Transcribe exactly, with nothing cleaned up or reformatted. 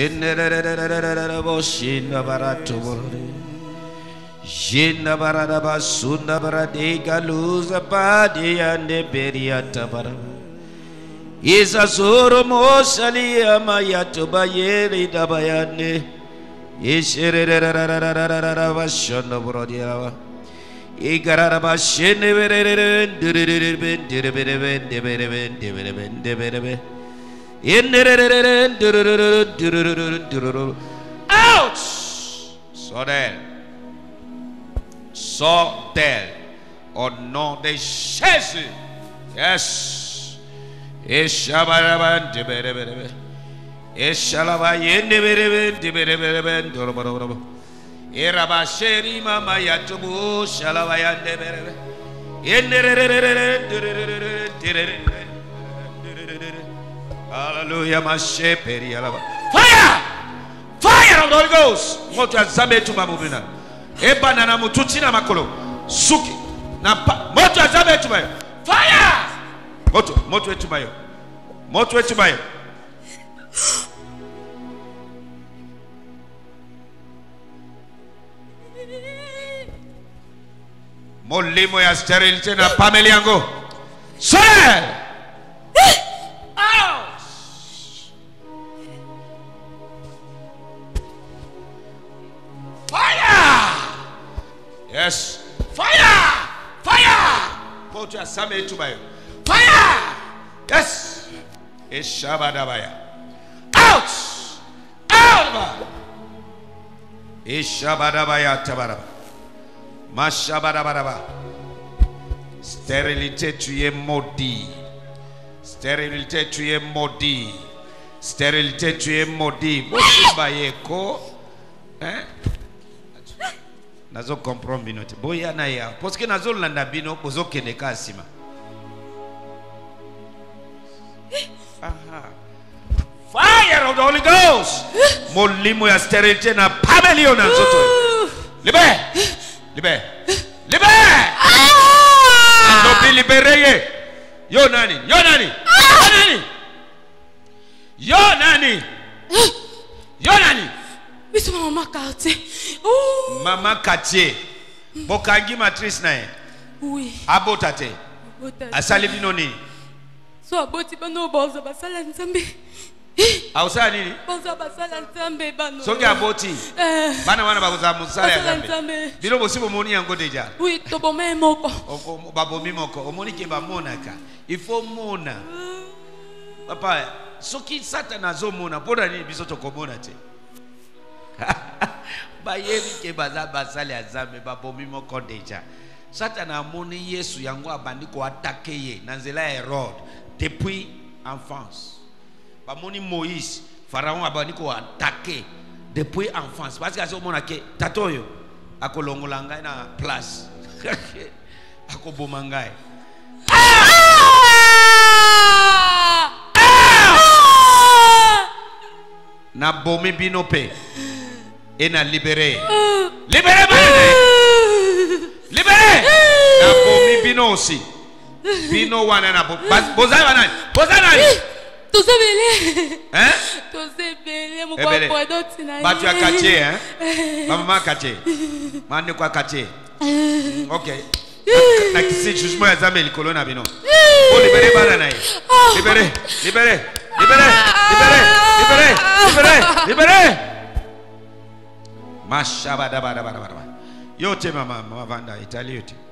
In out. So then, so then, or no, they chase it. Yes, Ishabaraban, Debere, Ishalaba, Yendebereben, Debereben, Doroboro, Erabasheri, Mama Yatubu, Shalabayan, Debere, Yendebereben. Hallelujah, my shepherd. Fire! Fire of the Holy Ghost. What you examine to my moving now? Eba na mutuchina makolo. Suki. Napa. What you examine to my? Fire! Moto. Moto to my. Moto to my. Molimo ya sterility na pameli yango. Sir. Yes. Fire! Fire! Go to a summit to buy. Fire! Yes. It's Shabadabaya. Out! Out! It's Shabadabaya Tabaraba. Mashabadabadaba. Sterility to ye modi. Sterility to ye modi. Sterility to ye modi. Moshi bayeko. Eh? Nazo comprom binote. Boya na ya. Poske nazo landa bino bozo keneka asima. Aha. Fire of the Holy Ghost. Molimo ya sterility na pamelio na zoto. Libe. Libe. Libe. Ndo bi libereye. Yo nani. Yo nani. Yo nani. Yo nani. Yo nani. Mister Mama Cartier. Oh. Mama Cartier. Bokangi matrice nae. Oui. Abotate. Abotate. Asali binoni. So aboti bano bozo basala nsambe. Ausa nini? Bozo basala nsambe bano. So aboti. Eh. Bana wana bakuza musala nsambe. Biro bosibo moni yango deja. Oui, to bomé moko. O babomi moko. Omoni ke ba monaka. Ifo mona. Papa, soki satana zo mona. Bora ni bisoto komona te. Bayeri ke baza basale azame babomimo kondeja satana amoni yesu yango abandi ko attaquer ye nanzela Herod depuis enfance bamoni Moïse pharaon abandi ko attaquer depuis enfance parce que azo mona ke tatoyo akolongola ngai na place akoboma ngai na bomi binope et na libéré. Libéré, libéré. Na bomi bino aussi. Bino wana na bozai wana. Bozai nani? Tout se belé. Hein? Tout se belé. Mon quoi quoi d'autre nani? Batu a caché hein? Ma maman caché. Mande quoi caché? Ok. Na kisi jugement examen le colonna bino. Oh libéré bana nani? Libéré, libéré, libéré, libéré, libéré, libéré. Mashabadabadabadabadabad. Yo te mama mama vanda Italia yo te.